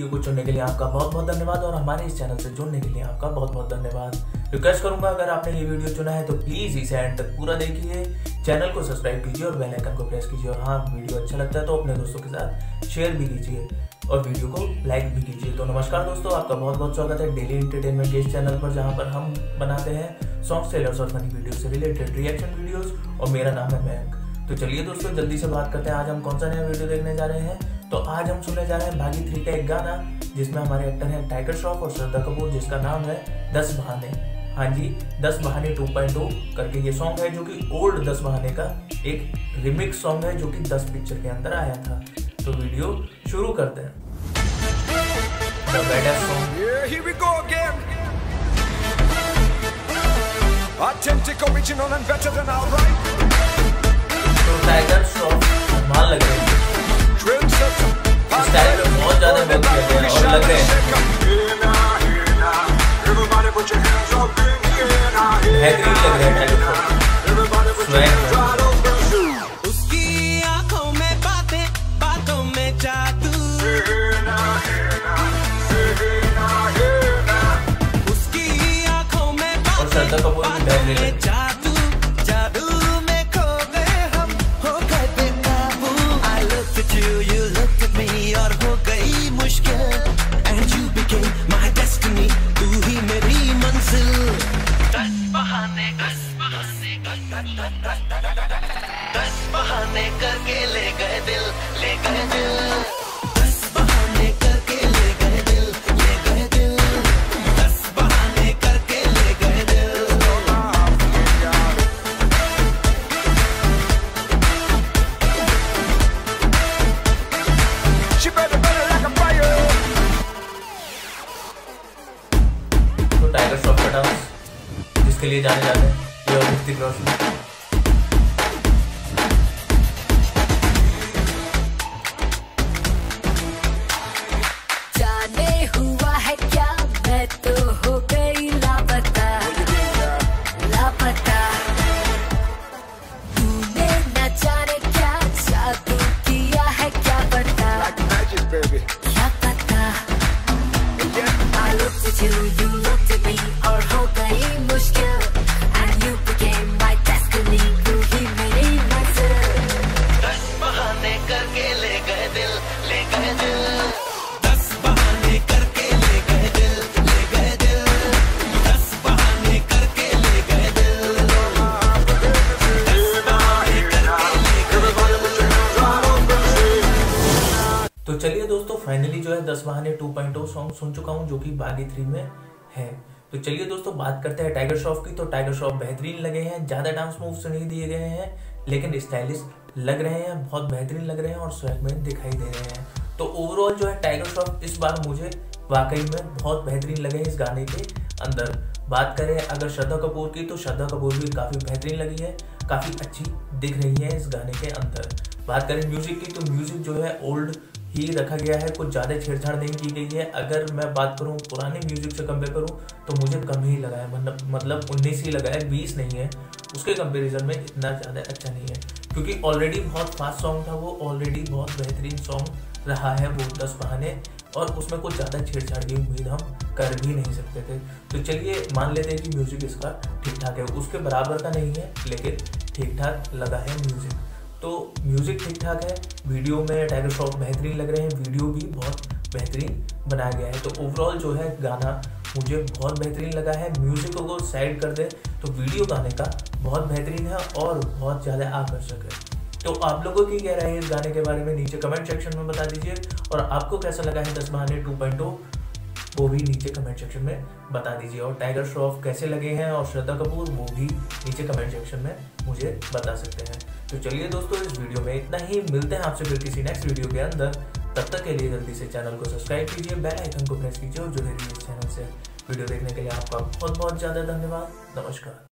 Video को चुनने के लिए आपका बहुत बहुत धन्यवाद और हमारे इस चैनल से जुड़ने के लिए आपका बहुत बहुत धन्यवाद। रिक्वेस्ट करूंगा अगर आपने ये वीडियो चुना है तो प्लीज़ इसे एंड तक पूरा देखिए, चैनल को सब्सक्राइब कीजिए और बेल आइकन को प्रेस कीजिए। और हाँ, वीडियो अच्छा लगता है तो अपने दोस्तों के साथ शेयर भी कीजिए और वीडियो को लाइक भी कीजिए। तो नमस्कार दोस्तों, आपका बहुत बहुत स्वागत है डेली एंटरटेनमेंट के इस चैनल पर, जहाँ पर हम बनाते हैं सॉन्ग सेलर्स और फनी वीडियो से रिलेटेड रिएक्शन वीडियोज़। और मेरा नाम है महक। तो चलिए दोस्तों, जल्दी से बात करते हैं आज हम कौन सा नया वीडियो देखने जा रहे हैं। तो आज हम सुनने जा रहे हैं बागी 3 का एक गाना, जिसमें हमारे एक्टर हैं टाइगर श्रॉफ और श्रद्धा कपूर, जिसका नाम है दस बहाने। हाँ जी, दस बहाने 2.0 करके ये सॉन्ग है, जो कि ओल्ड दस बहाने का एक रिमिक्स सॉन्ग है, जो कि 10 पिक्चर के अंदर आया था। तो वीडियो शुरू करते हैं। टाइगर श्रॉफ धमाल लग रही है, स्टाइल में बहुत ज्यादा लग रहे हैं और लग रहे हैं। उसकी आंखों में बातें, बातों में जादू, उसकी आंखों में बातें, दस बहाने करके ले गए दिल, ले गए दिल, दस बहाने करके ले गए दिल, ले गए दिल, दस बहाने करके ले गए दिल। तो टाइगर श्रॉफ का डांस जिसके लिए जाने जाते हैं ऋतिक रोशन। तो चलिए दोस्तों, फाइनली जो है 10 बहाने 2.0 सॉन्ग सुन चुका हूँ, जो कि बागी 3 में है। तो चलिए दोस्तों, बात करते हैं टाइगर श्रॉफ की। तो टाइगर श्रॉफ बेहतरीन लगे हैं, ज़्यादा डांस मूव्स नहीं दिए गए हैं, लेकिन स्टाइलिश लग रहे हैं, बहुत बेहतरीन लग रहे हैं और स्वैग में दिखाई दे रहे हैं। तो ओवरऑल जो है टाइगर श्रॉफ इस बार मुझे वाकई में बहुत बेहतरीन लगे हैं इस गाने के अंदर। बात करें अगर श्रद्धा कपूर की, तो श्रद्धा कपूर भी काफ़ी बेहतरीन लगी है, काफ़ी अच्छी दिख रही है इस गाने के अंदर। बात करें म्यूज़िक की, तो म्यूज़िक जो है ओल्ड ही रखा गया है, कुछ ज़्यादा छेड़छाड़ नहीं की गई है। अगर मैं बात करूँ पुराने म्यूज़िक से कंपेयर करूँ तो मुझे कम ही लगा है, मतलब 19 ही लगा है, 20 नहीं है। उसके कंपेरिजन में इतना ज़्यादा अच्छा नहीं है, क्योंकि ऑलरेडी बहुत फास्ट सॉन्ग था वो, ऑलरेडी बहुत बेहतरीन सॉन्ग रहा है वो 10 बहाने, और उसमें कुछ ज़्यादा छेड़छाड़ की उम्मीद हम कर भी नहीं सकते थे। तो चलिए मान लेते हैं कि म्यूज़िक इसका ठीक ठाक है, उसके बराबर का नहीं है लेकिन ठीक ठाक लगा है म्यूज़िक। तो म्यूज़िक ठीक ठाक है, वीडियो में टाइगर श्रॉफ बेहतरीन लग रहे हैं, वीडियो भी बहुत बेहतरीन बनाया गया है। तो ओवरऑल जो है गाना मुझे बहुत बेहतरीन लगा है। म्यूज़िक को साइड कर दे तो वीडियो गाने का बहुत बेहतरीन है और बहुत ज़्यादा आकर्षक है। तो आप लोगों की क्या राय है इस गाने के बारे में, नीचे कमेंट सेक्शन में बता दीजिए। और आपको कैसा लगा है 10 बहाने 2.0, वो भी नीचे कमेंट सेक्शन में बता दीजिए। और टाइगर श्रॉफ कैसे लगे हैं और श्रद्धा कपूर, वो भी नीचे कमेंट सेक्शन में मुझे बता सकते हैं। तो चलिए दोस्तों, इस वीडियो में इतना ही, मिलते हैं आपसे फिर किसी नेक्स्ट वीडियो के अंदर। तब तक के लिए जल्दी से चैनल को सब्सक्राइब कीजिए, बेल आइकन को प्रेस कीजिए और जुड़े रहिए इस चैनल से। वीडियो देखने के लिए आपका बहुत बहुत ज़्यादा धन्यवाद। नमस्कार।